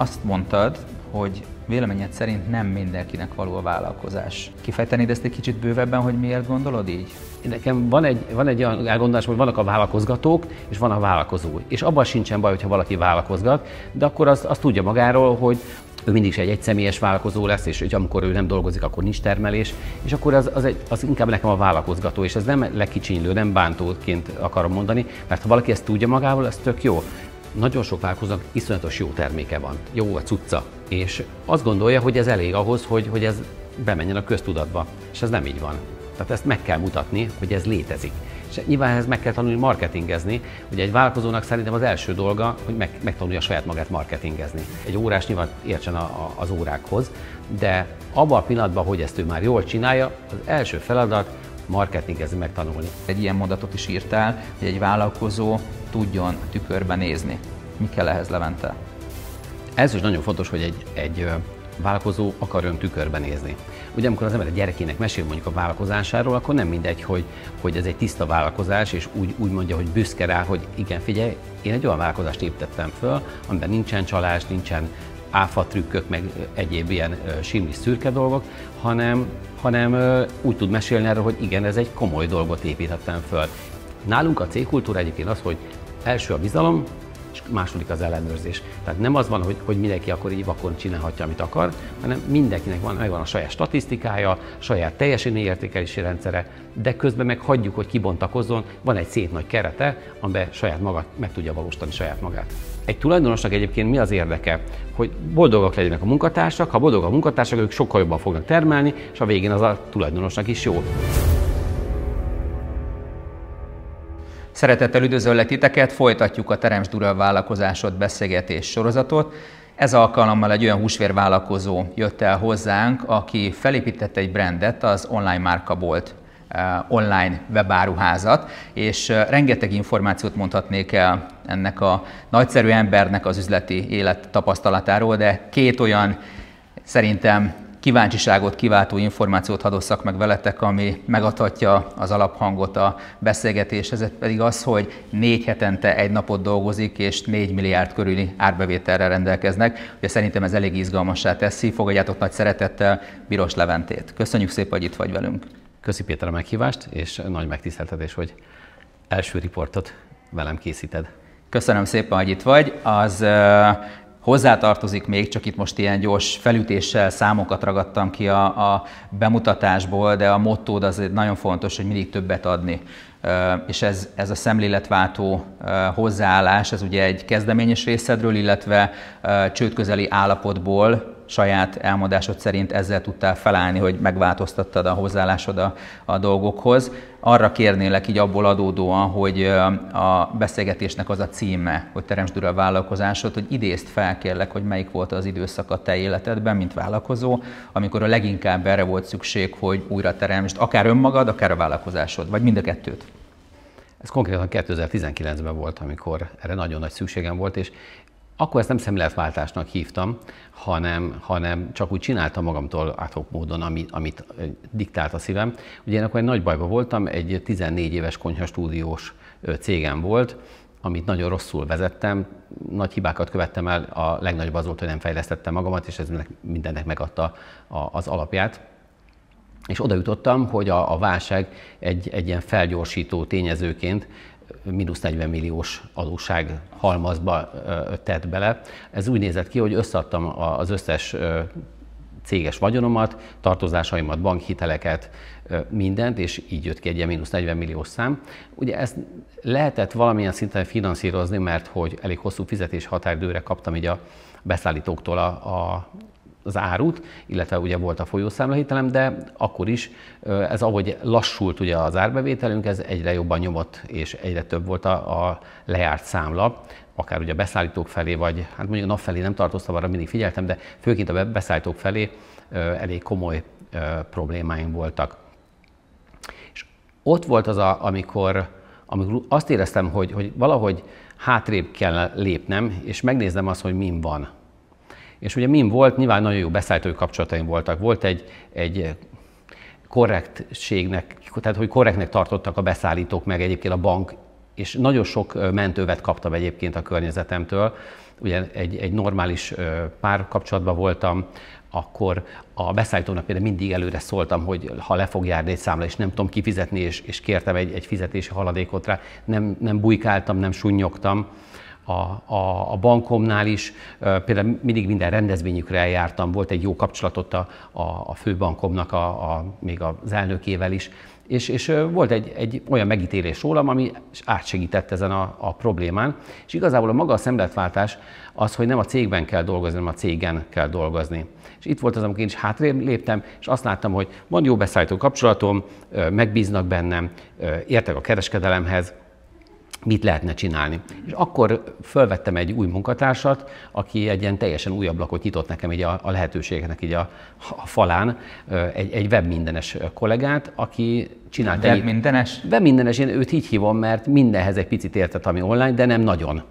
Azt mondtad, hogy véleményed szerint nem mindenkinek való a vállalkozás. Kifejtenéd ezt egy kicsit bővebben, hogy miért gondolod így? Nekem van egy olyan elgondolás, hogy vannak a vállalkozgatók, és van a vállalkozó. És abban sincsen baj, hogyha valaki vállalkozgat, de akkor azt tudja magáról, hogy ő mindig is egy egyszemélyes vállalkozó lesz, és hogy amikor ő nem dolgozik, akkor nincs termelés, és akkor az inkább nekem a vállalkozgató, és ez nem lekicsinylő, nem bántóként akarom mondani, mert ha valaki ezt tudja magáról, ez tök jó. Nagyon sok vállalkozónak iszonyatos jó terméke van, jó a cucca, és azt gondolja, hogy ez elég ahhoz, hogy ez bemenjen a köztudatba, és ez nem így van. Tehát ezt meg kell mutatni, hogy ez létezik. És nyilván ehhez meg kell tanulni marketingezni, ugye egy vállalkozónak szerintem az első dolga, hogy megtanulja saját magát marketingezni. Egy órás nyilván értsen az órákhoz, de abban a pillanatban, hogy ezt ő már jól csinálja, az első feladat marketingezni, megtanulni. Egy ilyen mondatot is írtál, hogy egy vállalkozó tudjon a tükörbe nézni. Mi kell ehhez, Levente? Ez is nagyon fontos, hogy egy vállalkozó akarjon tükörbe nézni. Ugye amikor az ember a gyerekének mesél mondjuk a vállalkozásáról, akkor nem mindegy, hogy ez egy tiszta vállalkozás, és úgy mondja, hogy büszke rá, hogy igen, figyelj, én egy olyan vállalkozást építettem föl, amiben nincsen csalás, nincsen áfatrükkök, meg egyéb ilyen simlis szürke dolgok, hanem úgy tud mesélni erről, hogy igen, ez egy komoly dolgot építettem föl. Nálunk a cégkultúra egyébként az, hogy első a bizalom, és második az ellenőrzés. Tehát nem az van, hogy mindenki akkor így vakon csinálhatja, amit akar, hanem mindenkinek megvan a saját statisztikája, saját teljesítményértékelési rendszere, de közben meg hagyjuk, hogy kibontakozzon, van egy szép nagy kerete, amiben saját maga meg tudja valósítani saját magát. Egy tulajdonosnak egyébként mi az érdeke? Hogy boldogok legyenek a munkatársak, ha boldogok a munkatársak, ők sokkal jobban fognak termelni, és a végén az a tulajdonosnak is jó. Szeretettel üdvözöllek titeket, folytatjuk a Teremtsd Újja a Vállalkozásod beszélgetés sorozatot. Ez alkalommal egy olyan húsvérvállalkozó jött el hozzánk, aki felépített egy brandet, az online-markabolt.hu online webáruházat, és rengeteg információt mondhatnék el ennek a nagyszerű embernek az üzleti élet tapasztalatáról, de két olyan szerintem kíváncsiságot kiváltó információt hadd osszak meg veletek, ami megadhatja az alaphangot a beszélgetéshez. Ez pedig az, hogy 4 hetente 1 napot dolgozik, és 4 milliárd körüli árbevételre rendelkeznek. Ugye szerintem ez elég izgalmassá teszi. Fogadjátok nagy szeretettel Bíros Leventét. Köszönjük szépen, hogy itt vagy velünk. Köszi Péter a meghívást, és nagy megtiszteltetés, hogy első riportot velem készíted. Köszönöm szépen, hogy itt vagy. Az hozzátartozik még, csak itt most ilyen gyors felütéssel számokat ragadtam ki a bemutatásból, de a mottód az nagyon fontos, hogy mindig többet adni. És ez a szemléletváltó hozzáállás, ez ugye egy kezdeményes részedről, illetve csődközeli állapotból, saját elmondásod szerint ezzel tudtál felállni, hogy megváltoztattad a hozzáállásod a dolgokhoz. Arra kérnélek így abból adódóan, hogy a beszélgetésnek az a címe, hogy Teremtsd Újja a Vállalkozásod, hogy idézd fel kérlek, hogy melyik volt az időszak a te életedben, mint vállalkozó, amikor a leginkább erre volt szükség, hogy újra teremtsd akár önmagad, akár a vállalkozásod, vagy mind a kettőt. Ez konkrétan 2019-ben volt, amikor erre nagyon nagy szükségem volt, és akkor ezt nem szemléletváltásnak hívtam, hanem csak úgy csináltam magamtól átfogó módon, amit diktált a szívem. Ugye én akkor egy nagy bajban voltam, egy 14 éves konyhastúdiós cégem volt, amit nagyon rosszul vezettem, nagy hibákat követtem el, a legnagyobb az volt, hogy nem fejlesztettem magamat, és ez mindennek megadta az alapját. És oda jutottam, hogy a válság egy ilyen felgyorsító tényezőként -40 milliós adósság halmazba tett bele. Ez úgy nézett ki, hogy összeadtam az összes céges vagyonomat, tartozásaimat, bankhiteleket, mindent, és így jött ki egy ilyen -40 milliós szám. Ugye ezt lehetett valamilyen szinten finanszírozni, mert hogy elég hosszú fizetés határidőre kaptam így a beszállítóktól az árut, illetve ugye volt a folyószámlahitelem, de akkor is ez ahogy lassult ugye az árbevételünk, ez egyre jobban nyomott, és egyre több volt a lejárt számla, akár ugye a beszállítók felé, vagy hát mondjuk a nap felé nem tartoztam, arra mindig figyeltem, de főként a beszállítók felé elég komoly problémáim voltak. És ott volt az, amikor azt éreztem, hogy valahogy hátrébb kell lépnem, és megnéznem azt, hogy min van. És ugye min volt, nyilván nagyon jó beszállítói kapcsolataim voltak. Volt egy korrektségnek, tehát hogy korrektnek tartottak a beszállítók, meg egyébként a bank és nagyon sok mentővet kaptam egyébként a környezetemtől. Ugye egy normális párkapcsolatban voltam, akkor a beszállítónak például mindig előre szóltam, hogy ha le fog járni egy számla, és nem tudom kifizetni, és kértem egy fizetési haladékot rá, nem bujkáltam, nem sunnyogtam. A bankomnál is például mindig minden rendezvényükre eljártam, volt egy jó kapcsolatot a főbankomnak, még az elnökével is, és volt egy olyan megítélés rólam, ami átsegített ezen a problémán, és igazából maga a szemléletváltás az, hogy nem a cégben kell dolgozni, hanem a cégen kell dolgozni. És itt volt az, amikor én is hátrébb léptem, és azt láttam, hogy van jó beszállító kapcsolatom, megbíznak bennem, értek a kereskedelemhez, mit lehetne csinálni. És akkor felvettem egy új munkatársat, aki egy ilyen teljesen új ablakot nyitott nekem így a lehetőségeknek így a falán, egy webmindenes kollégát, aki csinált egy... Webmindenes? Webmindenes, én őt így hívom, mert mindenhez egy picit értett, ami online, de nem nagyon.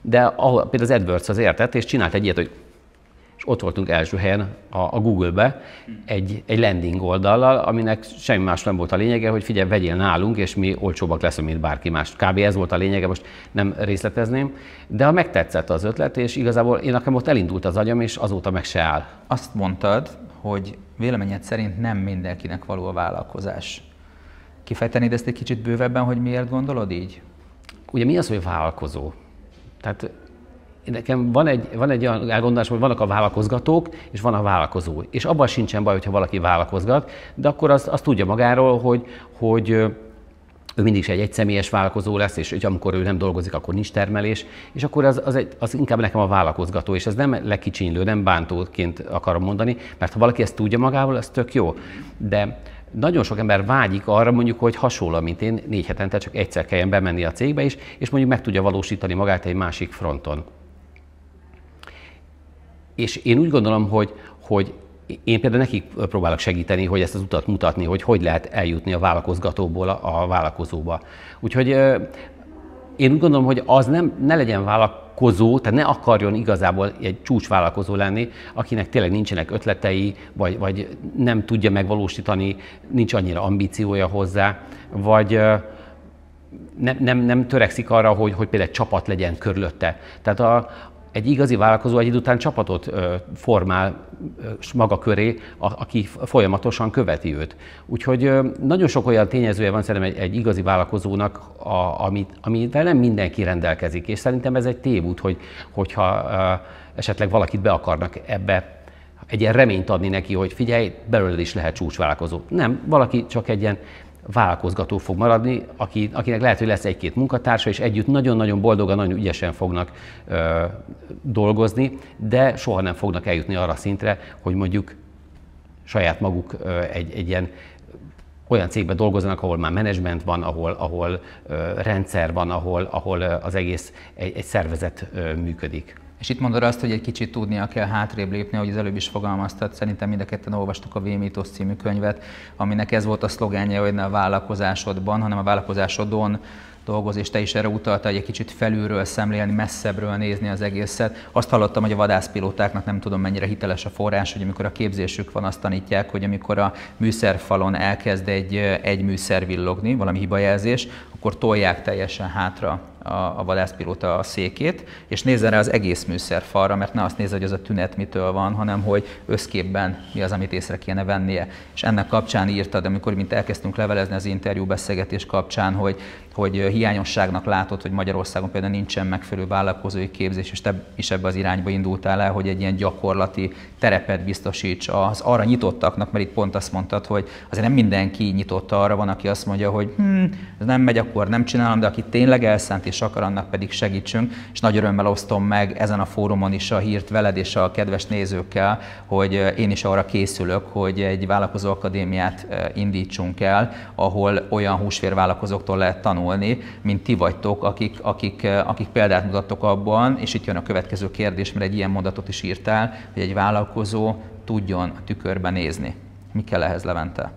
De például az AdWords-hoz értett, és csinált egy ilyet, hogy és ott voltunk első helyen a Google-be egy landing oldallal, aminek semmi más nem volt a lényege, hogy figyelj, vegyél nálunk, és mi olcsóbbak leszünk, mint bárki más. Kb. Ez volt a lényege, most nem részletezném, de megtetszett az ötlet, és igazából én nekem ott elindult az agyam, és azóta meg se áll. Azt mondtad, hogy véleményed szerint nem mindenkinek való a vállalkozás. Kifejtenéd ezt egy kicsit bővebben, hogy miért gondolod így? Ugye mi az, hogy vállalkozó? Tehát nekem van egy olyan elgondolás, hogy vannak a vállalkozgatók, és van a vállalkozó. És abban sincsen baj, hogyha valaki vállalkozgat, de akkor azt tudja magáról, hogy ő mindig is egy egyszemélyes vállalkozó lesz, és hogy amikor ő nem dolgozik, akkor nincs termelés, és akkor az inkább nekem a vállalkozgató, és ez nem lekicsinylő, nem bántóként akarom mondani, mert ha valaki ezt tudja magáról, az tök jó. De nagyon sok ember vágyik arra, mondjuk, hogy hasonló, mint én, 4 hetente csak egyszer kelljen bemenni a cégbe is, és mondjuk meg tudja valósítani magát egy másik fronton. És én úgy gondolom, hogy én például nekik próbálok segíteni, hogy ezt az utat mutatni, hogy lehet eljutni a vállalkozgatóból a vállalkozóba. Úgyhogy én úgy gondolom, hogy az ne legyen vállalkozó, tehát ne akarjon igazából egy csúcsvállalkozó lenni, akinek tényleg nincsenek ötletei, vagy nem tudja megvalósítani, nincs annyira ambíciója hozzá, vagy nem törekszik arra, hogy például egy csapat legyen körülötte. Tehát egy igazi vállalkozó egy idő után csapatot formál maga köré, aki folyamatosan követi őt. Úgyhogy nagyon sok olyan tényezője van szerintem egy igazi vállalkozónak, amivel nem mindenki rendelkezik. És szerintem ez egy tévút, hogyha esetleg valakit be akarnak ebbe egy ilyen reményt adni neki, hogy figyelj, belőled is lehet csúcsvállalkozó. Nem, valaki csak egy ilyen vállalkozgató fog maradni, akinek lehet, hogy lesz 1-2 munkatársa, és együtt nagyon-nagyon boldogan, nagyon ügyesen fognak dolgozni, de soha nem fognak eljutni arra szintre, hogy mondjuk saját maguk egy ilyen olyan cégben dolgoznak, ahol már menedzsment van, ahol rendszer van, ahol az egész egy szervezet működik. És itt mondod azt, hogy egy kicsit tudnia kell hátrébb lépni, ahogy az előbb is fogalmaztad, szerintem mind a ketten olvastuk a V-mítosz című könyvet, aminek ez volt a szlogánja, hogy ne a vállalkozásodban, hanem a vállalkozásodon dolgoz, és te is erre utaltál, hogy egy kicsit felülről szemlélni, messzebbről nézni az egészet. Azt hallottam, hogy a vadászpilótáknak nem tudom mennyire hiteles a forrás, hogy amikor a képzésük van, azt tanítják, hogy amikor a műszerfalon elkezd egy műszer villogni, valami hibajelzés, akkor tolják teljesen hátra a vadászpilóta a székét, és nézzen rá az egész műszerfalra, mert ne azt nézze, hogy az a tünet mitől van, hanem hogy összképben mi az, amit észre kéne vennie. És ennek kapcsán írtad, amikor mint elkezdtünk levelezni az interjúbeszélgetés kapcsán, hogy hiányosságnak látod, hogy Magyarországon például nincsen megfelelő vállalkozói képzés, és te is ebbe az irányba indultál el, hogy egy ilyen gyakorlati terepet biztosíts az arra nyitottaknak, mert itt pont azt mondtad, hogy azért nem mindenki nyitott arra, van, aki azt mondja, hogy ez nem megy, akkor nem csinálom, de aki tényleg elszánt és akar, annak pedig segítsünk, és nagy örömmel osztom meg ezen a fórumon is a hírt veled és a kedves nézőkkel, hogy én is arra készülök, hogy egy vállalkozó akadémiát indítsunk el, ahol olyan húsvérvállalkozóktól lehet tanulni, mint ti vagytok, akik példát mutattok abban, és itt jön a következő kérdés, mert egy ilyen mondatot is írtál, hogy egy vállalkozó tudjon a tükörbe nézni. Mi kell ehhez, Levente?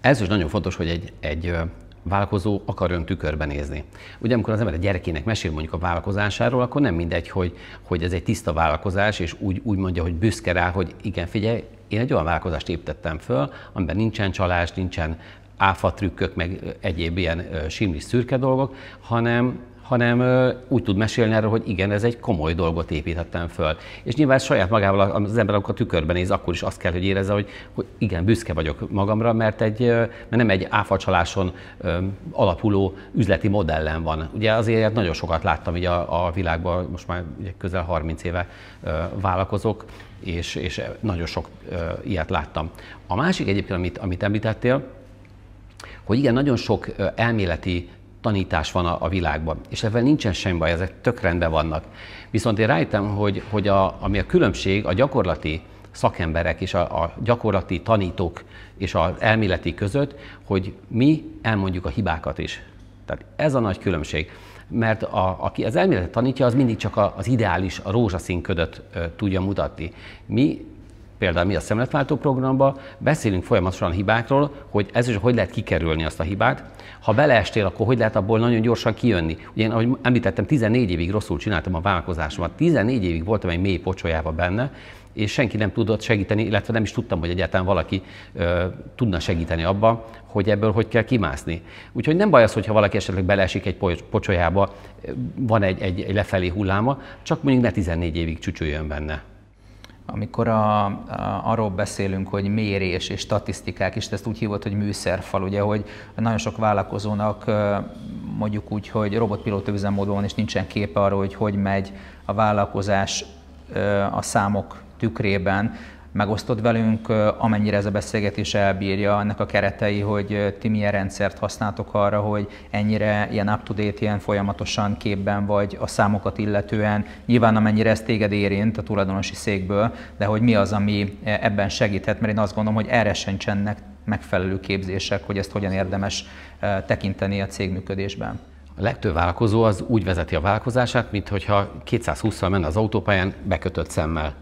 Ez is nagyon fontos, hogy egy vállalkozó akarjon tükörbe nézni. Ugye amikor az ember a gyerekének mesél mondjuk a vállalkozásáról, akkor nem mindegy, hogy ez egy tiszta vállalkozás, és úgy mondja, hogy büszke rá, hogy igen, figyelj, én egy olyan vállalkozást építettem föl, amiben nincsen csalás, nincsen áfa trükkök, meg egyéb ilyen simlis szürke dolgok, hanem úgy tud mesélni erről, hogy igen, ez egy komoly dolgot építettem föl. És nyilván saját magával az ember, amikor a tükörben néz, akkor is azt kell, hogy érezze, hogy igen, büszke vagyok magamra, mert nem egy áfacsaláson alapuló üzleti modellen van. Ugye azért nagyon sokat láttam így a világban, most már közel 30 éve vállalkozok, és nagyon sok ilyet láttam. A másik egyébként, amit említettél, hogy igen, nagyon sok elméleti tanítás van a világban, és ebben nincsen semmi baj, ezek tök rendben vannak. Viszont én rájöttem, hogy ami a különbség a gyakorlati szakemberek és a gyakorlati tanítók és az elméleti között, hogy mi elmondjuk a hibákat is. Tehát ez a nagy különbség. Mert aki az elméletet tanítja, az mindig csak az ideális, a rózsaszín ködöt tudja mutatni. Például mi a szemletváltó programban beszélünk folyamatosan a hibákról, hogy ez is hogy lehet kikerülni azt a hibát. Ha beleestél, akkor hogy lehet abból nagyon gyorsan kijönni. Ugye én, ahogy említettem, 14 évig rosszul csináltam a vállalkozásomat, 14 évig voltam egy mély pocsolyában benne, és senki nem tudott segíteni, illetve nem is tudtam, hogy egyáltalán valaki tudna segíteni abban, hogy ebből hogy kell kimászni. Úgyhogy nem baj az, hogyha valaki esetleg beleesik egy pocsolyába, van egy lefelé hulláma, csak mondjuk ne 14 évig csücsüljön benne. Amikor arról beszélünk, hogy mérés és statisztikák, és ezt úgy hívott, hogy műszerfal, ugye, hogy nagyon sok vállalkozónak mondjuk úgy, hogy robotpilóta üzemmódban van, és nincsen képe arról, hogy megy a vállalkozás a számok tükrében. Megosztod velünk, amennyire ez a beszélgetés elbírja, ennek a keretei, hogy ti milyen rendszert használtok arra, hogy ennyire ilyen up-to-date, ilyen folyamatosan képben vagy a számokat illetően, nyilván amennyire ez téged érint a tulajdonosi székből, de hogy mi az, ami ebben segíthet, mert én azt gondolom, hogy erre sincsenek megfelelő képzések, hogy ezt hogyan érdemes tekinteni a cégműködésben. A legtöbb vállalkozó az úgy vezeti a vállalkozását, mintha 220-szal menne az autópályán bekötött szemmel.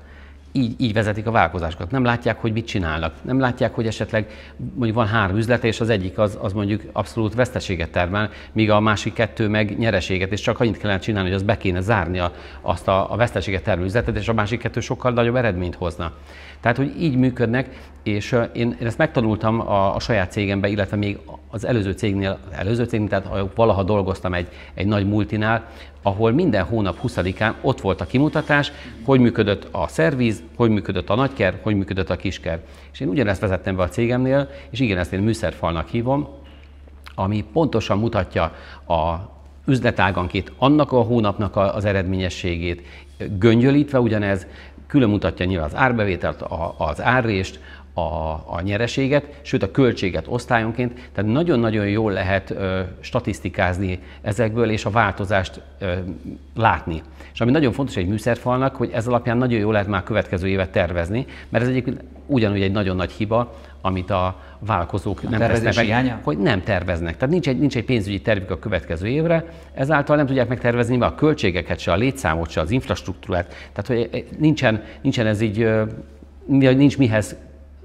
Így vezetik a vállalkozásokat. Nem látják, hogy mit csinálnak. Nem látják, hogy esetleg mondjuk van 3 üzlete, és az egyik az mondjuk abszolút veszteséget termel, míg a másik 2 meg nyereséget, és csak annyit kellene csinálni, hogy az be kéne zárni azt a veszteséget termő üzletet, és a másik 2 sokkal nagyobb eredményt hozna. Tehát, hogy így működnek, és én ezt megtanultam a saját cégemben, illetve még az előző cégnél, tehát valaha dolgoztam egy nagy multinál, ahol minden hónap 20-án ott volt a kimutatás, hogy működött a szerviz, hogy működött a nagyker, hogy működött a kisker. És én ugyanezt vezettem be a cégemnél, és igen, ezt én műszerfalnak hívom, ami pontosan mutatja a üzletáganként annak a hónapnak az eredményességét, göngyölítve ugyanez, külön mutatja nyilván az árbevételt, az árrést, a nyereséget, sőt a költséget osztályonként, tehát nagyon-nagyon jól lehet statisztikázni ezekből és a változást látni. És ami nagyon fontos egy műszerfalnak, hogy ez alapján nagyon jól lehet már következő évet tervezni, mert ez egyébként ugyanúgy egy nagyon nagy hiba, amit a vállalkozók nem tesznek meg, hogy nem terveznek. Tehát nincs egy pénzügyi tervük a következő évre, ezáltal nem tudják megtervezni a költségeket, se a létszámot, se az infrastruktúrát, tehát hogy nincsen ez így, nincs mihez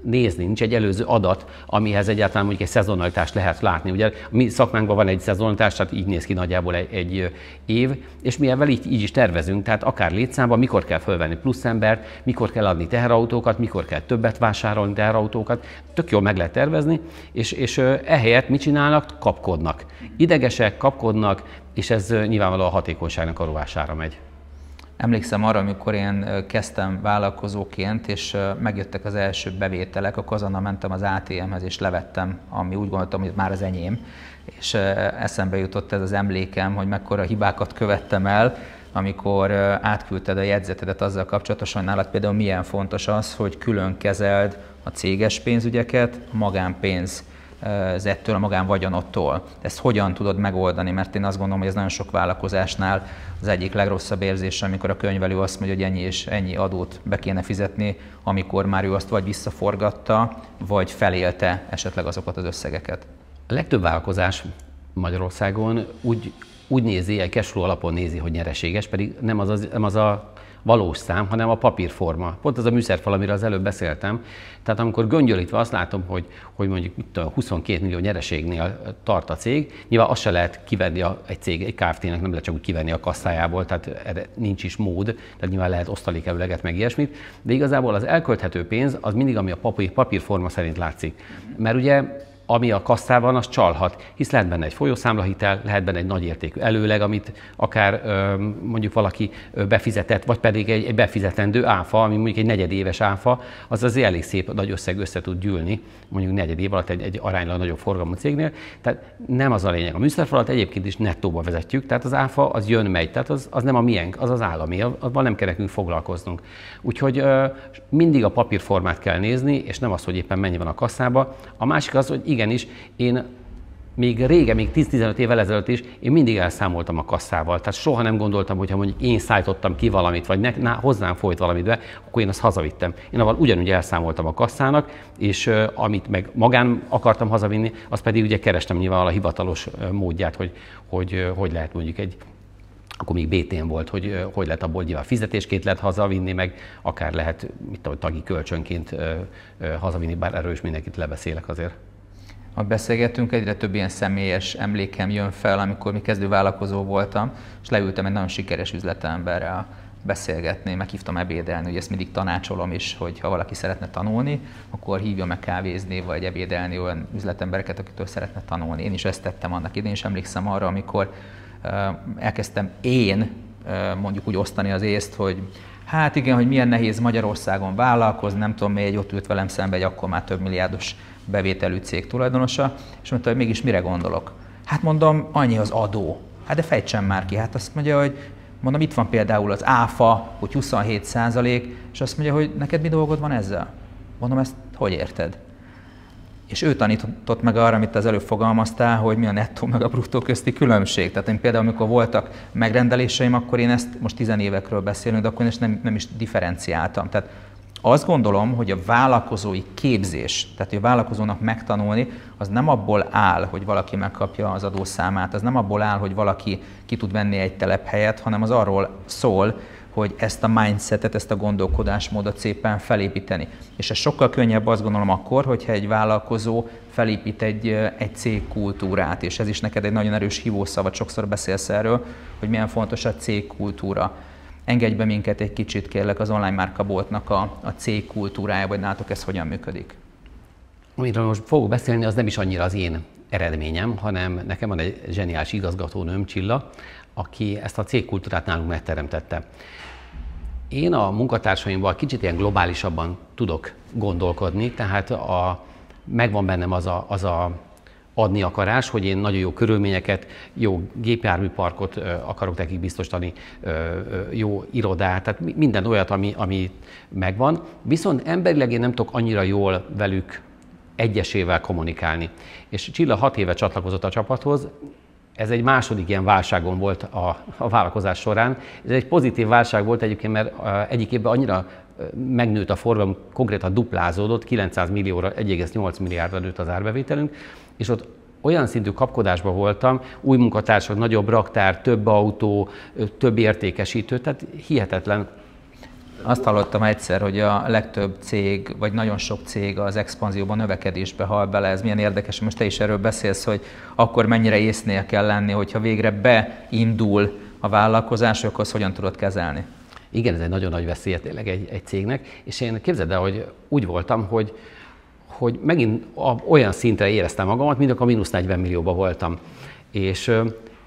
nézni, nincs egy előző adat, amihez egyáltalán mondjuk egy szezonalitást lehet látni. Ugye a mi szakmánkban van egy szezonalitás, tehát így néz ki nagyjából egy év, és mi ebben így is tervezünk, tehát akár létszámban, mikor kell fölvenni plusz embert, mikor kell adni teherautókat, mikor kell többet vásárolni teherautókat, tök jól meg lehet tervezni, és ehelyett mit csinálnak? Kapkodnak. Idegesek, kapkodnak, és ez nyilvánvalóan a hatékonyságnak a rovására megy. Emlékszem arra, amikor én kezdtem vállalkozóként, és megjöttek az első bevételek, akkor azonnal mentem az ATM-hez, és levettem, ami úgy gondoltam, hogy már az enyém. És eszembe jutott ez az emlékem, hogy mekkora hibákat követtem el, amikor átküldted a jegyzetedet azzal kapcsolatosan, nálad például milyen fontos az, hogy külön kezeld a céges pénzügyeket, a magánpénz. Ettől a magánvagyonottól. Ezt hogyan tudod megoldani? Mert én azt gondolom, hogy ez nagyon sok vállalkozásnál az egyik legrosszabb érzés, amikor a könyvelő azt mondja, hogy ennyi és ennyi adót be kéne fizetni, amikor már ő azt vagy visszaforgatta, vagy felélte esetleg azokat az összegeket. A legtöbb vállalkozás Magyarországon úgy nézi, egy cashflow alapon nézi, hogy nyereséges, pedig nem az a valós szám, hanem a papírforma. Pont az a műszerfal, amiről az előbb beszéltem. Tehát amikor göngyölítve azt látom, hogy mondjuk 22 millió nyereségnél tart a cég, nyilván azt se lehet kivenni egy cég, egy Kft-nek nem lehet csak úgy kivenni a kasszájából, tehát erre nincs is mód, tehát nyilván lehet osztalékevőleget meg ilyesmit, de igazából az elkölthető pénz az mindig, ami a papírforma szerint látszik. Mert ugye ami a kasszában, az csalhat, hisz lehet benne egy folyószámlahitel, lehet benne egy nagyértékű előleg, amit akár mondjuk valaki befizetett, vagy pedig egy befizetendő áfa, ami mondjuk egy negyedéves áfa, az azért elég szép nagy összeg össze tud gyűlni, mondjuk negyed év alatt egy aránylag nagyobb forgalmú cégnél. Tehát nem az a lényeg. A műszerfalat egyébként is nettóba vezetjük, tehát az áfa az jön-megy, tehát az nem a miénk, az az állami, abban nem kell nekünk foglalkoznunk. Úgyhogy mindig a papírformát kell nézni, és nem az, hogy éppen mennyi van a kasszába. A másik az, hogy igenis, én még régen, még 10-15 évvel ezelőtt is, én mindig elszámoltam a kasszával. Tehát soha nem gondoltam, hogy ha mondjuk én szállítottam ki valamit, vagy hozzám folyt valamit be, akkor én azt hazavittem. Én avval ugyanúgy elszámoltam a kasszának, és amit meg magán akartam hazavinni, azt pedig ugye kerestem nyilván a hivatalos módját, hogy lehet mondjuk egy, akkor még BT-n volt, hogy lehet abból nyilván fizetésként lehet hazavinni, meg akár lehet, mit tudom, tagi kölcsönként hazavinni, bár erről is mindenkit lebeszélek azért. Ha beszélgetünk, egyre több ilyen személyes emlékem jön fel, amikor még kezdő vállalkozó voltam, és leültem egy nagyon sikeres üzletemberrel beszélgetni, meghívtam ebédelni, ugye ezt mindig tanácsolom is, hogy ha valaki szeretne tanulni, akkor hívja meg kávézni, vagy ebédelni olyan üzletembereket, akitől szeretne tanulni. Én is ezt tettem annak idején, és emlékszem arra, amikor elkezdtem én mondjuk úgy osztani az észt, hogy hát igen, hogy milyen nehéz Magyarországon vállalkozni, nem tudom, még ott ült velem szembe egy akkor már több milliárdos bevételű cég tulajdonosa, és mondta, hogy mégis mire gondolok. Hát mondom, annyi az adó. Hát de fejtsen már ki. Hát azt mondja, hogy mondom, itt van például az áfa, hogy 27%, és azt mondja, hogy neked mi dolgod van ezzel? Mondom, ezt hogy érted? És ő tanított meg arra, amit az előbb fogalmaztál, hogy mi a nettó meg a bruttó közti különbség. Tehát én például, amikor voltak megrendeléseim, akkor én ezt, most 10 évekről beszélünk, de akkor én ezt nem is differenciáltam. Tehát azt gondolom, hogy a vállalkozói képzés, tehát hogy a vállalkozónak megtanulni, az nem abból áll, hogy valaki megkapja az adószámát, az nem abból áll, hogy valaki ki tud venni egy telephelyet, hanem az arról szól, hogy ezt a mindsetet, ezt a gondolkodásmódot szépen felépíteni. És ez sokkal könnyebb azt gondolom akkor, hogyha egy vállalkozó felépít egy cégkultúrát, és ez is neked egy nagyon erős hívószava, sokszor beszélsz erről, hogy milyen fontos a cégkultúra. Engedj be minket egy kicsit, kérlek, az online márkaboltnak a cégkultúrája, vagy nálatok ez hogyan működik? Amiről most fogok beszélni, az nem is annyira az én eredményem, hanem nekem van egy zseniális igazgatónőm, Csilla, aki ezt a cégkultúrát nálunk megteremtette. Én a munkatársaimmal kicsit ilyen globálisabban tudok gondolkodni, tehát megvan bennem az a adni akarás, hogy én nagyon jó körülményeket, jó gépjárműparkot akarok nekik biztosítani, jó irodát, tehát minden olyat, ami megvan. Viszont emberileg én nem tudok annyira jól velük egyesével kommunikálni. És Csilla 6 éve csatlakozott a csapathoz. Ez egy második ilyen válságon volt a vállalkozás során. Ez egy pozitív válság volt egyébként, mert egyik évben annyira megnőtt a forgalom, konkrétan duplázódott, 900 millióra, 1,8 milliárdra nőtt az árbevételünk, és ott olyan szintű kapkodásban voltam, új munkatársak, nagyobb raktár, több autó, több értékesítő, tehát hihetetlen. Azt hallottam egyszer, hogy a legtöbb cég, vagy nagyon sok cég az expanzióban, növekedésbe hal bele. Ez milyen érdekes, most te is erről beszélsz, hogy akkor mennyire észnél kell lenni, hogyha végre beindul a vállalkozás, akkor azt hogyan tudod kezelni? Igen, ez egy nagyon nagy veszélye tényleg egy cégnek, és én képzeld el, hogy úgy voltam, hogy megint olyan szintre éreztem magamat, mint akkor -40 millióba voltam. És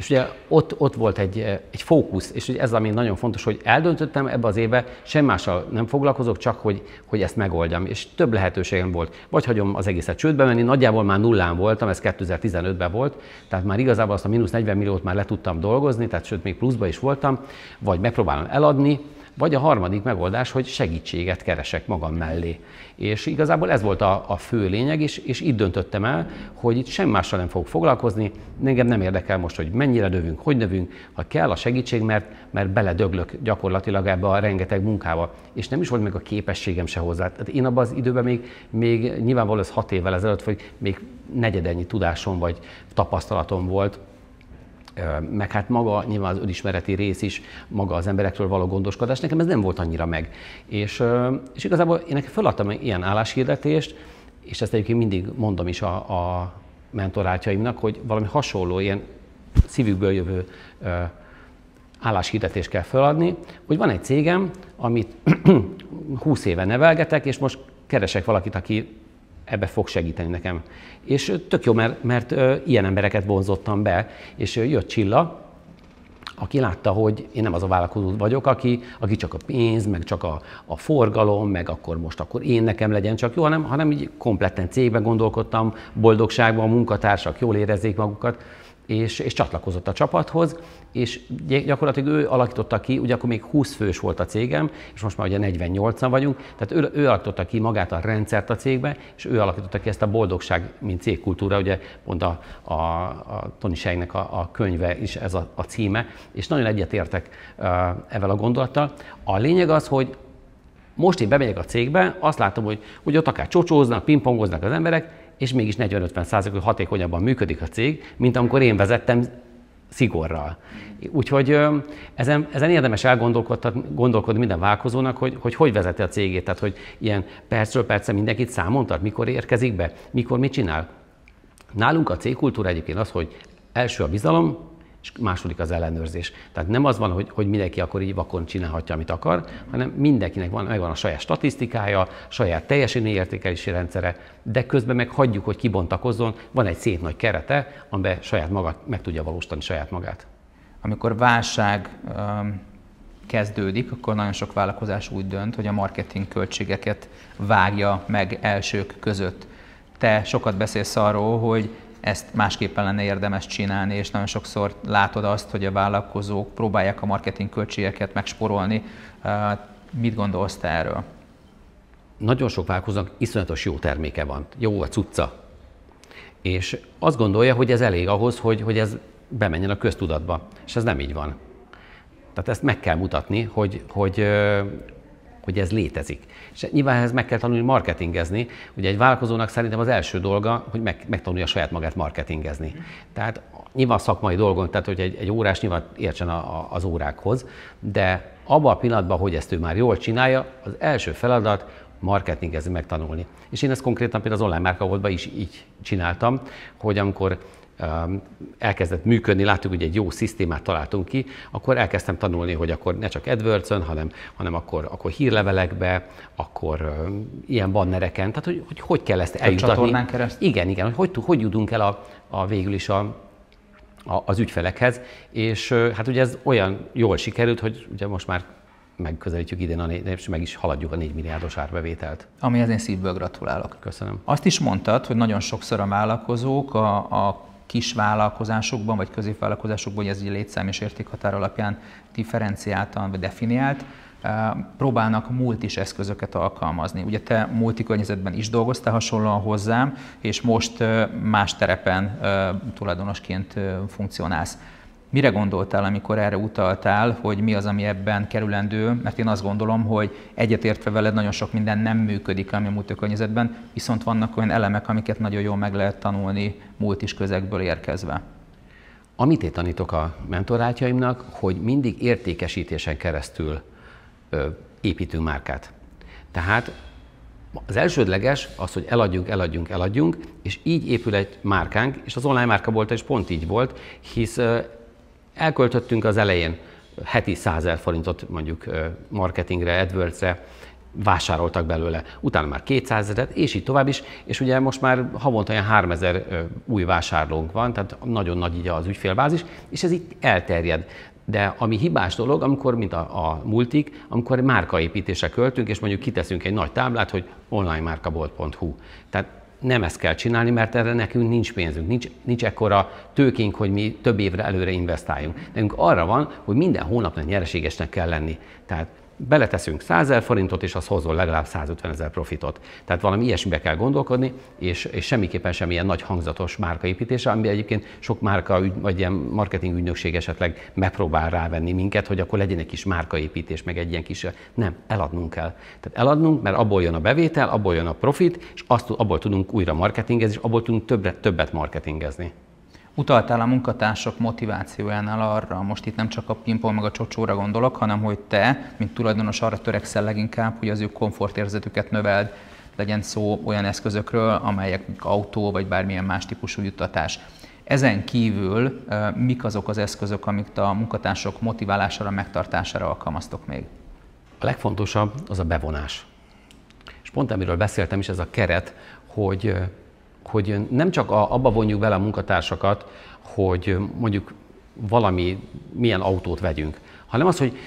ugye ott volt egy fókusz, és ugye ez ami nagyon fontos, hogy eldöntöttem ebbe az évbe, semmi mással nem foglalkozok, csak hogy ezt megoldjam. És több lehetőségem volt. Vagy hagyom az egészet csődbe menni, nagyjából már nullán voltam, ez 2015-ben volt, tehát már igazából azt a -40 milliót már le tudtam dolgozni, tehát sőt még pluszba is voltam, vagy megpróbálom eladni, vagy a harmadik megoldás, hogy segítséget keresek magam mellé. És igazából ez volt a fő lényeg, és itt döntöttem el, hogy itt semmi mással nem fogok foglalkozni, engem nem érdekel most, hogy mennyire növünk, hogy növünk, ha kell a segítség, mert beledöglök gyakorlatilag ebbe a rengeteg munkába. És nem is volt még a képességem se hozzá. Tehát én abban az időben még nyilvánvalóan ez 6 évvel ezelőtt, hogy még negyedennyi tudásom vagy tapasztalatom volt, meg hát maga nyilván az önismereti rész is, maga az emberekről való gondoskodás, nekem ez nem volt annyira meg. És igazából én nekem feladtam ilyen álláshirdetést, és ezt egyébként mindig mondom is a mentoráltjaimnak, hogy valami hasonló, ilyen szívükből jövő álláshirdetést kell feladni, hogy van egy cégem, amit 20 éve nevelgetek, és most keresek valakit, aki ebbe fog segíteni nekem. És tök jó, mert ilyen embereket vonzottam be, és jött Csilla, aki látta, hogy én nem az a vállalkozó vagyok, aki csak a pénz, meg csak a forgalom, meg akkor én nekem legyen csak jó, hanem így kompletten cégben gondolkodtam, boldogságban, a munkatársak jól érezzék magukat, és csatlakozott a csapathoz, és gyakorlatilag ő alakította ki, ugye akkor még 20 fős volt a cégem, és most már ugye 48-an vagyunk, tehát ő alakította ki magát a rendszert a cégbe, és ő alakította ki ezt a boldogság, mint cégkultúra, ugye pont a Tony a könyve is ez a címe, és nagyon egyetértek ezzel a gondolattal. A lényeg az, hogy most én bemegyek a cégbe, azt látom, hogy ott akár csocsóznak, pingpongoznak az emberek, és mégis 40-50% hatékonyabban működik a cég, mint amikor én vezettem szigorral. Úgyhogy ezen érdemes elgondolkodni minden vállalkozónak, hogy vezeti a cégét, tehát hogy ilyen percről percre mindenkit számon tart, mikor érkezik be, mikor mit csinál. Nálunk a cégkultúra egyébként az, hogy első a bizalom, és második az ellenőrzés. Tehát nem az van, hogy mindenki akkor így vakon csinálhatja, amit akar, hanem mindenkinek megvan a saját statisztikája, saját teljesítményértékelési rendszere, de közben meg hagyjuk, hogy kibontakozzon, van egy szép nagy kerete, amiben saját maga meg tudja valósítani saját magát. Amikor válság kezdődik, akkor nagyon sok vállalkozás úgy dönt, hogy a marketing költségeket vágja meg elsők között. Te sokat beszélsz arról, hogy ezt másképpen lenne érdemes csinálni, és nagyon sokszor látod azt, hogy a vállalkozók próbálják a marketing költségeket megsporolni. Mit gondolsz te erről? Nagyon sok vállalkozónak iszonyatos jó terméke van, jó a cucca. És azt gondolja, hogy ez elég ahhoz, hogy ez bemenjen a köztudatba. És ez nem így van. Tehát ezt meg kell mutatni, hogy ez létezik. És nyilván ehhez meg kell tanulni marketingezni. Ugye egy vállalkozónak szerintem az első dolga, hogy megtanulja saját magát marketingezni. Tehát nyilván szakmai dolgon, tehát hogy egy órás nyilván értsen az órákhoz, de abban a pillanatban, hogy ezt ő már jól csinálja, az első feladat marketingezni, megtanulni. És én ezt konkrétan például az online-markaboltban is így csináltam, hogy amikor elkezdett működni, láttuk, hogy egy jó szisztémát találtunk ki, akkor elkezdtem tanulni, hogy akkor ne csak AdWords-ön, hanem akkor hírlevelekbe, akkor ilyen bannereken, tehát hogy kell ezt eljutatni. A csatornán keresztül? Igen, hogy jutunk el végül is az ügyfelekhez, és hát ugye ez olyan jól sikerült, hogy ugye most már megközelítjük idén, és meg is haladjuk a 4 milliárdos árbevételt. Amihez én szívből gratulálok. Köszönöm. Azt is mondtad, hogy nagyon sokszor a vállalkozók a kis vállalkozásokban, vagy középvállalkozásokban, hogy ez így létszám és értékhatár alapján differenciáltan, vagy definiált, próbálnak multis eszközöket alkalmazni. Ugye te multi környezetben is dolgoztál hasonlóan hozzám, és most más terepen tulajdonosként funkcionálsz. Mire gondoltál, amikor erre utaltál, hogy mi az, ami ebben kerülendő? Mert én azt gondolom, hogy egyetértve veled nagyon sok minden nem működik a multikörnyezetben, viszont vannak olyan elemek, amiket nagyon jól meg lehet tanulni multis közegből érkezve. Amit én tanítok a mentoráltjaimnak, hogy mindig értékesítésen keresztül építünk márkát. Tehát az elsődleges az, hogy eladjunk, és így épül egy márkánk, és az online-markaboltban is pont így volt, hisz elköltöttünk az elején heti 100 000 forintot mondjuk marketingre, AdWords-re, vásároltak belőle, utána már 200 000-et, és így tovább is, és ugye most már havonta olyan 3000 új vásárlónk van, tehát nagyon nagy így az ügyfélbázis, és ez itt elterjed. De ami hibás dolog, amikor, mint a multik, amikor márkaépítésre költünk, és mondjuk kiteszünk egy nagy táblát, hogy online-markabolt.hu. Tehát nem ezt kell csinálni, mert erre nekünk nincs pénzünk, nincs ekkora tőkénk, hogy mi több évre előre investáljunk. Nekünk arra van, hogy minden hónapnak nyereségesnek kell lenni. Tehát beleteszünk 100 000 forintot, és az hozol legalább 150 000 profitot. Tehát valami ilyesmibe kell gondolkodni, és semmiképpen semmilyen nagy hangzatos márkaépítése, ami egyébként sok márka, vagy ilyen marketing ügynökség esetleg megpróbál rávenni minket, hogy akkor legyen egy kis márkaépítés, meg egy ilyen kis... Nem, eladnunk kell. Tehát eladnunk, mert abból jön a bevétel, abból jön a profit, és abból tudunk újra marketingezni, és abból tudunk többet marketingezni. Utaltál a munkatársak motivációjánál arra, most itt nem csak a pingpong meg a csocsóra gondolok, hanem hogy te, mint tulajdonos arra törekszel leginkább, hogy az ő komfortérzetüket növeld, legyen szó olyan eszközökről, amelyek autó vagy bármilyen más típusú juttatás. Ezen kívül mik azok az eszközök, amiket a munkatársak motiválására, megtartására alkalmaztok még? A legfontosabb az a bevonás. És pont amiről beszéltem is, ez a keret, hogy nem csak abba vonjuk bele a munkatársakat, hogy mondjuk milyen autót vegyünk, hanem az, hogy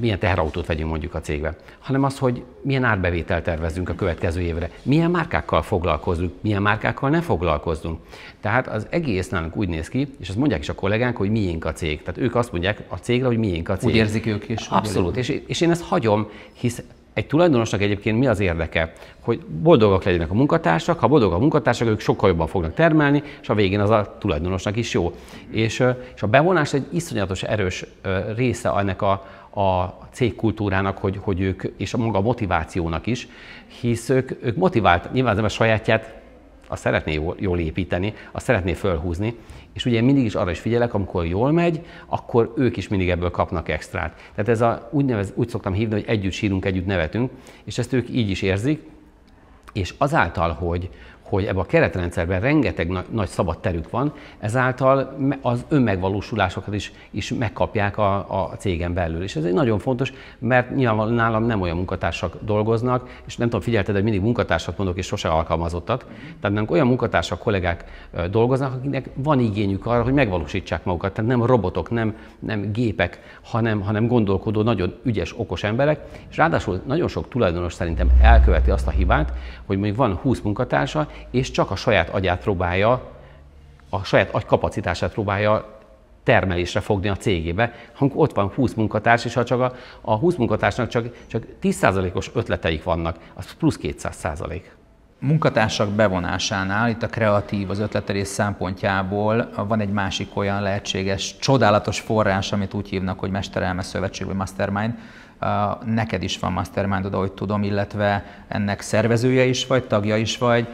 milyen teherautót vegyünk mondjuk a cégbe, hanem az, hogy milyen árbevételt tervezünk a következő évre, milyen márkákkal foglalkozunk, milyen márkákkal nem foglalkozunk. Tehát az egész nálunk úgy néz ki, és azt mondják is a kollégánk, hogy miénk a cég. Tehát ők azt mondják a cégre, hogy miénk a cég. Úgy érzik ők is. Abszolút, és én ezt hagyom, hisz egy tulajdonosnak egyébként mi az érdeke? Hogy boldogak legyenek a munkatársak, ha boldogak a munkatársak, ők sokkal jobban fognak termelni, és a végén az a tulajdonosnak is jó. És a bevonás egy iszonyatos erős része ennek a cégkultúrának, hogy ők, és a maga motivációnak is, hisz ők motivált, nyilván az ember sajátját azt szeretné jól építeni, azt szeretné fölhúzni, és ugye én mindig is arra is figyelek, amikor jól megy, akkor ők is mindig ebből kapnak extrát. Tehát ez úgy szoktam hívni, hogy együtt sírunk, együtt nevetünk, és ezt ők így is érzik, és azáltal, hogy ebben a keretrendszerben rengeteg nagy szabad terük van, ezáltal az önmegvalósulásokat is megkapják a cégen belül. És ez egy nagyon fontos, mert nyilván nálam nem olyan munkatársak dolgoznak, és nem tudom, figyelted, hogy mindig munkatársat mondok, és sose alkalmazottat. Tehát nem olyan munkatársak, kollégák dolgoznak, akiknek van igényük arra, hogy megvalósítsák magukat. Tehát nem robotok, nem gépek, hanem gondolkodó, nagyon ügyes, okos emberek. És ráadásul nagyon sok tulajdonos szerintem elköveti azt a hibát, hogy mondjuk van 20 munkatársa, és csak a saját agyát próbálja, a saját agykapacitását próbálja termelésre fogni a cégébe. Ott van 20 munkatárs, és ha csak a 20 munkatársnak csak 10%-os ötleteik vannak, az plusz 200%. Munkatársak bevonásánál, itt a kreatív, az ötletelés szempontjából van egy másik olyan lehetséges, csodálatos forrás, amit úgy hívnak, hogy mesterelme szövetség vagy mastermind. Neked is van mastermindod, ahogy tudom, illetve ennek szervezője is vagy, tagja is vagy.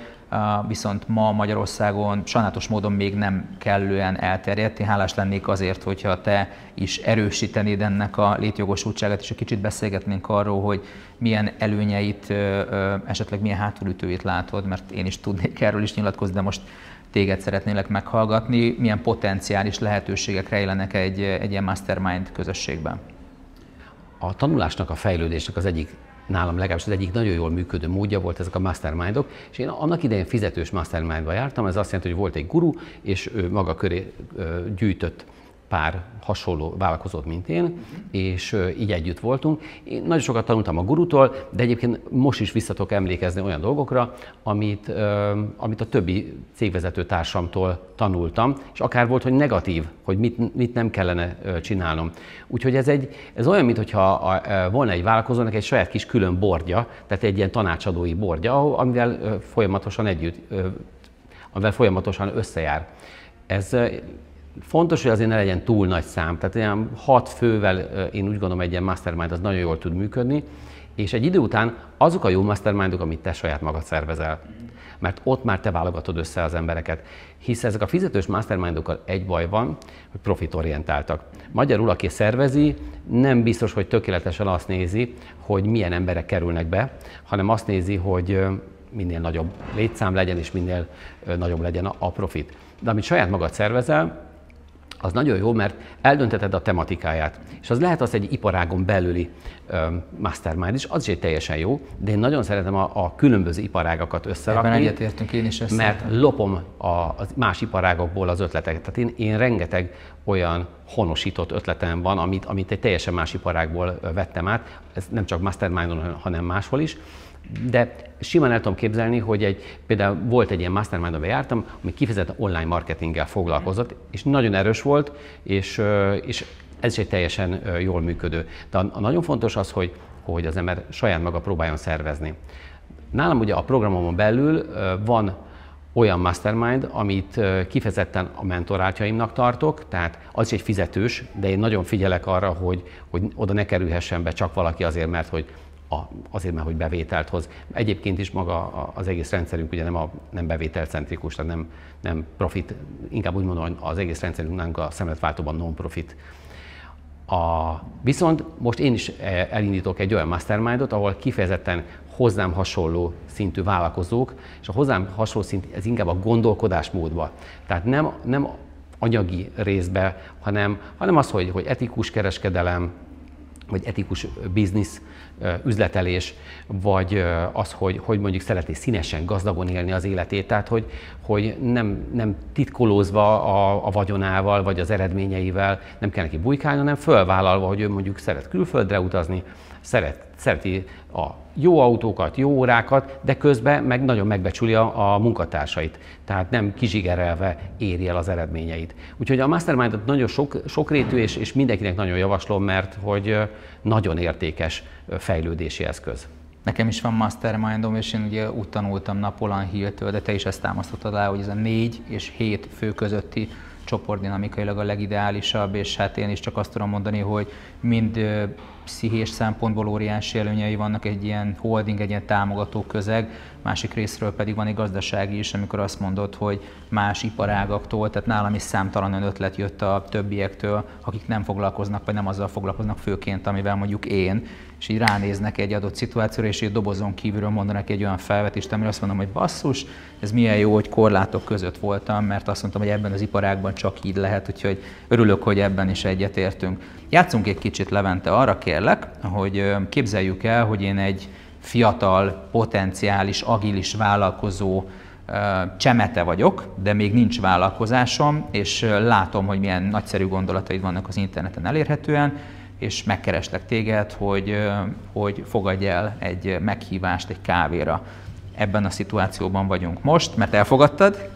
Viszont ma Magyarországon sajnálatos módon még nem kellően elterjedt. Én hálás lennék azért, hogyha te is erősítenéd ennek a létjogosultságát, és egy kicsit beszélgetnénk arról, hogy milyen előnyeit, esetleg milyen hátulütőit látod, mert én is tudnék erről is nyilatkozni, de most téged szeretnélek meghallgatni. Milyen potenciális lehetőségek rejlenek egy ilyen mastermind közösségben? A tanulásnak, a fejlődésnek az egyik, nálam legalábbis az egyik nagyon jól működő módja volt ezek a mastermindok, és én annak idején fizetős mastermindba jártam, ez azt jelenti, hogy volt egy guru, és ő maga köré gyűjtött pár hasonló vállalkozót, mint én, és így együtt voltunk. Én nagyon sokat tanultam a gurutól, de egyébként most is vissza tudok emlékezni olyan dolgokra, amit a többi cégvezető társamtól tanultam, és akár volt, hogy negatív, hogy mit nem kellene csinálnom. Úgyhogy ez olyan, mintha volna egy vállalkozónak egy saját kis külön bordja, tehát egy ilyen tanácsadói bordja, amivel folyamatosan összejár. Ez fontos, hogy azért ne legyen túl nagy szám, tehát ilyen 6 fővel én úgy gondolom egy ilyen mastermind az nagyon jól tud működni, és egy idő után azok a jó mastermindok, amit te saját magad szervezel, mert ott már te válogatod össze az embereket. Hisz ezek a fizetős mastermindokkal egy baj van, hogy profitorientáltak. Magyarul, aki szervezi, nem biztos, hogy tökéletesen azt nézi, hogy milyen emberek kerülnek be, hanem azt nézi, hogy minél nagyobb létszám legyen, és minél nagyobb legyen a profit. De amit saját magad szervezel, az nagyon jó, mert eldöntheted a tematikáját. És az lehet az egy iparágon belüli mastermind is, az is egy teljesen jó, de én nagyon szeretem a különböző iparágakat összerakni. Ebben egyetértünk, én is ezt szeretem. Mert lopom a más iparágokból az ötleteket. Tehát én rengeteg olyan honosított ötletem van, amit egy teljesen más iparágból vettem át. Ez nem csak mastermindon, hanem máshol is. De simán el tudom képzelni, hogy például volt egy ilyen mastermind, amiben jártam, ami kifejezetten online marketinggel foglalkozott, és nagyon erős volt, és ez is egy teljesen jól működő. De a nagyon fontos az, hogy az ember saját maga próbáljon szervezni. Nálam ugye a programomon belül van olyan mastermind, amit kifejezetten a mentorátjaimnak tartok, tehát az is egy fizetős, de én nagyon figyelek arra, hogy oda ne kerülhessen be csak valaki azért, mert hogy hogy bevételt hoz. Egyébként is maga az egész rendszerünk ugye nem bevételcentrikus, tehát nem profit, inkább úgy mondom, hogy az egész rendszerünk a szemletváltóban non-profit. Viszont most én is elindítok egy olyan mastermindot, ahol kifejezetten hozzám hasonló szintű vállalkozók, és a hozzám hasonló szint, ez inkább a gondolkodásmódba. Tehát nem anyagi részbe, hanem az, hogy etikus kereskedelem, vagy etikus biznisz, üzletelés, vagy az, hogy mondjuk szereti színesen, gazdagon élni az életét, tehát hogy nem titkolózva a vagyonával, vagy az eredményeivel nem kell neki bujkálni, hanem fölvállalva, hogy ő mondjuk szeret külföldre utazni, szereti a jó autókat, jó órákat, de közben meg nagyon megbecsüli a munkatársait, tehát nem kizsigerelve éri el az eredményeit. Úgyhogy a mastermind-ot nagyon sokrétű, és mindenkinek nagyon javaslom, mert hogy nagyon értékes fejlődési eszköz. Nekem is van mastermindom, és én ugye úgy tanultam Napoleon Hill-től, de te is ezt támasztottad alá, hogy ez a 4 és 7 fő közötti csoport dinamikailag a legideálisabb, és hát én is csak azt tudom mondani, hogy mind pszichés szempontból óriási előnyei vannak, egy ilyen holding, egy ilyen támogató közeg, másik részről pedig van egy gazdasági is, amikor azt mondod, hogy más iparágaktól, tehát nálam is számtalan ötlet jött a többiektől, akik nem foglalkoznak, vagy nem azzal foglalkoznak főként, amivel mondjuk én, és így ránéznek egy adott szituációra, és egy dobozon kívülről mondanak egy olyan felvetést, amire azt mondom, hogy basszus, ez milyen jó, hogy korlátok között voltam, mert azt mondtam, hogy ebben az iparágban csak így lehet, úgyhogy örülök, hogy ebben is egyetértünk. Játszunk egy kicsit, Levente, arra kérlek, hogy képzeljük el, hogy én egy fiatal, potenciális, agilis vállalkozó csemete vagyok, de még nincs vállalkozásom, és látom, hogy milyen nagyszerű gondolataid vannak az interneten elérhetően, és megkereslek téged, hogy fogadj el egy meghívást egy kávéra. Ebben a szituációban vagyunk most, mert elfogadtad,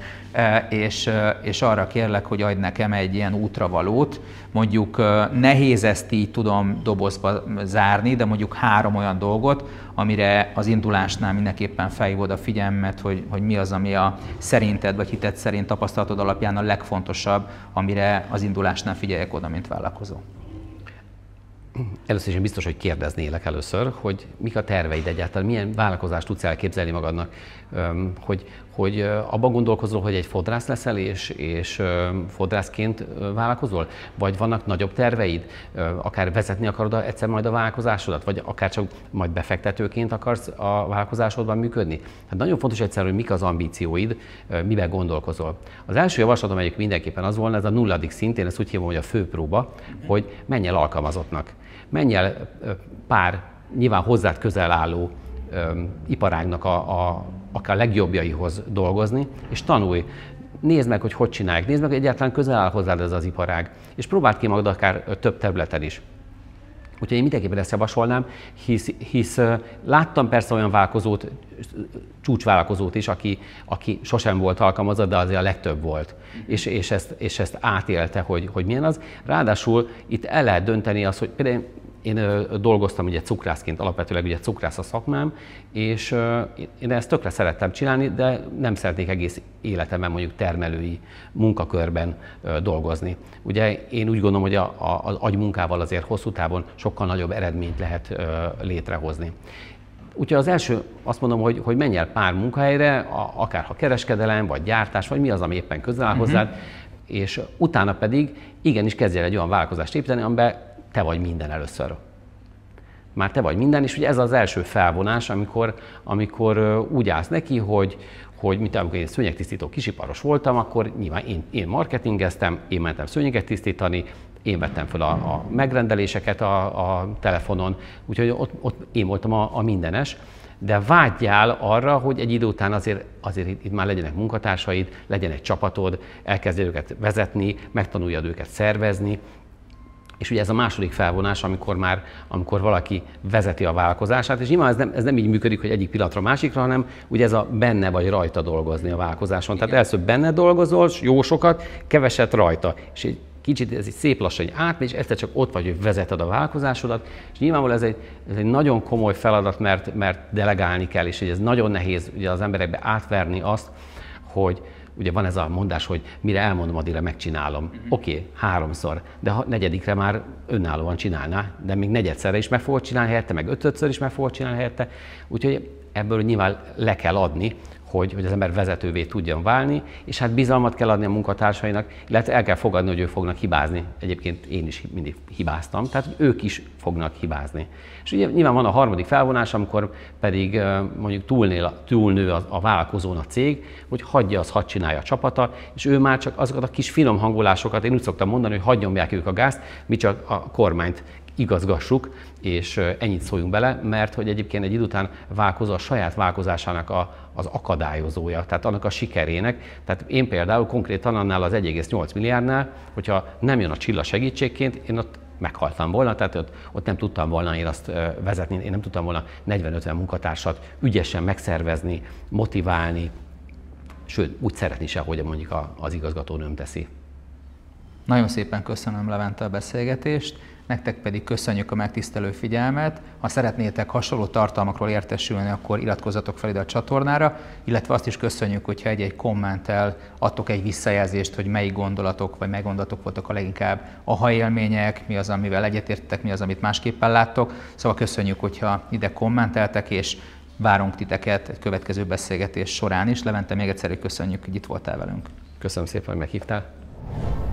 és arra kérlek, hogy adj nekem egy ilyen útravalót. Mondjuk nehéz ezt így tudom dobozba zárni, de mondjuk 3 olyan dolgot, amire az indulásnál mindenképpen felhívod a figyelmet, hogy mi az, ami a szerinted, vagy hited szerint tapasztalatod alapján a legfontosabb, amire az indulásnál figyeljek oda, mint vállalkozó. Először is én biztos, hogy kérdeznélek először, hogy mik a terveid egyáltalán, milyen vállalkozást tudsz elképzelni magadnak, hogy abban gondolkozol, hogy egy fodrász leszel, és fodrászként vállalkozol? Vagy vannak nagyobb terveid, akár vezetni akarod egyszer majd a vállalkozásodat, vagy akár csak majd befektetőként akarsz a vállalkozásodban működni? Hát nagyon fontos egyszerűen, hogy mik az ambícióid, miben gondolkozol. Az első javaslatom egyik mindenképpen az volna, ez a 0. szint, én ezt úgy hívom, hogy a főpróba, hogy menj el alkalmazottnak. Menj el pár nyilván hozzád közel álló iparágnak akár a legjobbjaihoz dolgozni, és tanulj. Nézd meg, hogy csinálják, nézd meg, hogy egyáltalán közel áll hozzád ez az iparág, és próbáld ki magad akár több területen is. Úgyhogy én mindenképpen ezt javasolnám, hisz láttam persze olyan vállalkozót, csúcsvállalkozót is, aki sosem volt alkalmazott, de azért a legtöbb volt. És ezt átélte, hogy milyen az. Ráadásul itt el lehet dönteni azt, hogy például én dolgoztam ugye cukrászként, alapvetőleg ugye cukrász a szakmám, és én ezt tökre szerettem csinálni, de nem szeretnék egész életemben mondjuk termelői munkakörben dolgozni. Ugye én úgy gondolom, hogy az agymunkával azért hosszú távon sokkal nagyobb eredményt lehet létrehozni. Úgyhogy az első, azt mondom, hogy menj el pár munkahelyre, akár ha kereskedelem, vagy gyártás, vagy mi az, ami éppen közel áll hozzád, és utána pedig igenis kezdj el egy olyan vállalkozást építeni, amiben te vagy minden először. Már te vagy minden, és ugye ez az első felvonás, amikor úgy állsz neki, hogy mint amikor én szőnyegtisztító kisiparos voltam, akkor nyilván én marketingeztem, én mentem szőnyeget tisztítani, én vettem fel a megrendeléseket a telefonon, úgyhogy ott én voltam a mindenes. De vágyjál arra, hogy egy idő után azért itt már legyenek munkatársaid, legyen egy csapatod, elkezdjél őket vezetni, megtanuljad őket szervezni. És ugye ez a második felvonás, amikor valaki vezeti a vállalkozását, és nyilván ez nem így működik, hogy egyik pillanatra a másikra, hanem ugye ez a benne vagy rajta dolgozni a vállalkozáson. Igen. Tehát először benne dolgozol, jó sokat, keveset rajta. És egy kicsit ez egy szép lassan átmegy, és egyszer csak ott vagy, hogy vezeted a vállalkozásodat. És nyilvánvalóan ez egy nagyon komoly feladat, mert delegálni kell, és ez nagyon nehéz ugye az emberekbe átverni azt, hogy ugye van ez a mondás, hogy mire elmondom, addigra megcsinálom. Oké, 3-szor, de a 4-re már önállóan csinálná, de még 4-szerre is meg fogod csinálni helyette, meg 5-ször is meg fogod csinálni helyette. Úgyhogy ebből nyilván le kell adni, hogy az ember vezetővé tudjon válni, és hát bizalmat kell adni a munkatársainak, illetve el kell fogadni, hogy ők fognak hibázni. Egyébként én is mindig hibáztam, tehát ők is fognak hibázni. És ugye nyilván van a harmadik felvonás, amikor pedig mondjuk túlnő a vállalkozón a cég, hogy hagyja azt, hadd csinálja a csapata, és ő már csak azokat a kis finom hangolásokat, én úgy szoktam mondani, hogy hagyjon ők a gázt, mi csak a kormányt igazgassuk, és ennyit szóljunk bele, mert hogy egyébként egy idő után válkozó a saját válkozásának az akadályozója, tehát annak a sikerének. Tehát én például konkrétan annál az 1,8 milliárdnál, hogyha nem jön a Csilla segítségként, én ott meghaltam volna, tehát ott nem tudtam volna én azt vezetni, én nem tudtam volna 40-50 munkatársat ügyesen megszervezni, motiválni, sőt, úgy szeretni se, hogy mondjuk az igazgatónőm teszi. Nagyon szépen köszönöm, Levente, a beszélgetést, nektek pedig köszönjük a megtisztelő figyelmet. Ha szeretnétek hasonló tartalmakról értesülni, akkor iratkozzatok fel ide a csatornára, illetve azt is köszönjük, hogyha egy-egy kommenttel adtok egy visszajelzést, hogy melyik gondolatok vagy meggondolatok voltak a leginkább aha-élmények, mi az, amivel egyetértetek, mi az, amit másképpen láttok. Szóval köszönjük, hogyha ide kommenteltek, és várunk titeket egy következő beszélgetés során is. Levente, még egyszer köszönjük, hogy itt voltál velünk. Köszönöm szépen, hogy meghívtál.